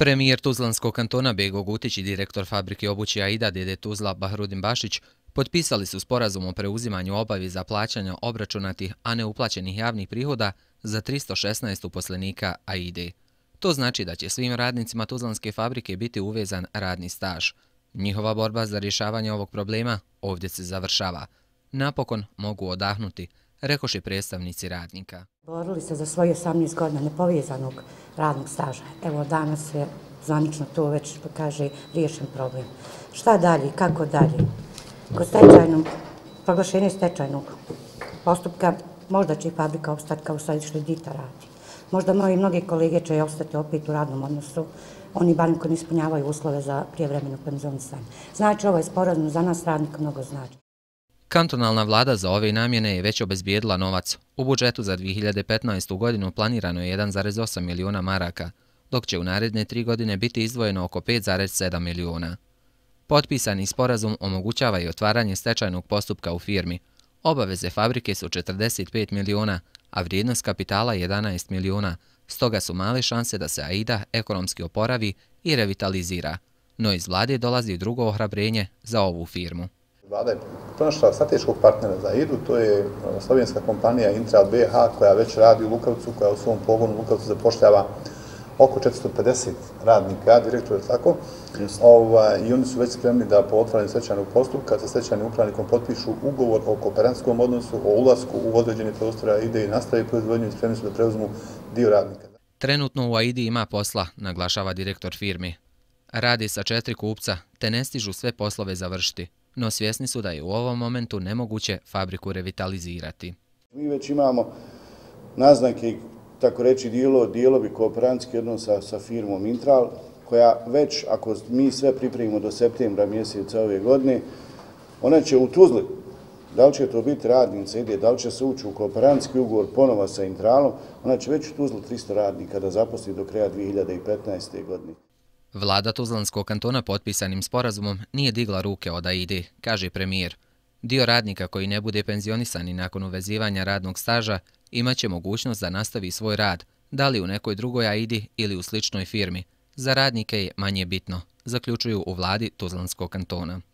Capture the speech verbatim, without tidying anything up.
Premijer Tuzlanskog kantona Bego Gutić i direktor fabrike obuće Aida D D Tuzla Bahrudin Bašić potpisali su sporazum o preuzimanju obaveza plaćanja obračunatih, a neuplaćenih javnih prihoda za tristo šesnaest uposlenika Aide. To znači da će svim radnicima Tuzlanske fabrike biti uvezan radni staž. Njihova borba za rješavanje ovog problema ovdje se završava. Napokon mogu odahnuti, rekoše predstavnici radnika. Borili se za svoje osamnaest godina nepovezanog radnog staža. Evo danas je zvanično to već, kaže, riješen problem. Šta dalje, kako dalje? Kod stečajnog, proglašenje stečajnog postupka možda će fabrika opstati kao središnji dita radi. Možda moji mnogi kolege će ostati opet u radnom odnosu, oni barem koji ne ispunjavaju uslove za prijevremeno penzionisanje. Znači, ovo je sporazum za nas radnika mnogo znači. Kantonalna vlada za ove namjene je već obezbijedila novac. U budžetu za dvije hiljade petnaestu. godinu planirano je jedan zarez osam miliona maraka, dok će u naredne tri godine biti izdvojeno oko pet zarez sedam miliona. Potpisani sporazum omogućava i otvaranje stečajnog postupka u firmi. Obaveze fabrike su četrdeset pet miliona, a vrijednost kapitala jedanaest miliona, stoga su male šanse da se Aida ekonomski oporavi i revitalizira. No iz vlade dolazi drugo ohrabrenje za ovu firmu. Vlada je pronašla strateškog partnera za Aidu, to je slovenska kompanija Intra B H koja već radi u Lukavcu, koja u svom pogonu u Lukavcu zapošljava oko četiristo pedeset radnika, direktor je tako, ovaj, i oni su već spremni da po otvaranju stečajnog postupka sa stečajnim upravnikom potpišu ugovor o kooperantskom odnosu, o ulasku u određene prostore Aide i nastave proizvodnju i spremni su da preuzmu dio radnika. Trenutno u Aidi ima posla, naglašava direktor firme. Radi sa četiri kupca, te ne stižu sve poslove završiti, no svjesni su da je u ovom momentu nemoguće fabriku revitalizirati. Mi već imamo naznake, tako reći, dijelovi kooperantski odnos sa, sa firmom Intral, koja već, ako mi sve pripremimo do septembra mjeseca ove godine, ona će u Tuzli, da li će to biti radnice, da li će se ući u kooperantski ugovor ponova sa Intralom, ona će već u Tuzli tristo radnika da zaposli do kraja dvije hiljade petnaeste. godine. Vlada Tuzlanskog kantona potpisanim sporazumom nije digla ruke od Aide, kaže premijer. Dio radnika koji ne bude penzionisan i nakon uvezivanja radnog staža imaće mogućnost da nastavi svoj rad, da li u nekoj drugoj Aidi ili u sličnoj firmi. Za radnike je manje bitno, zaključuju u vladi Tuzlanskog kantona.